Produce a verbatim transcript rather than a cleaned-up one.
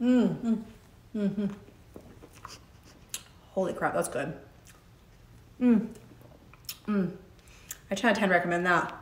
Mm-hmm. Mm-hmm. Holy crap, that's good. Mm. Mm. I ten out of ten recommend that.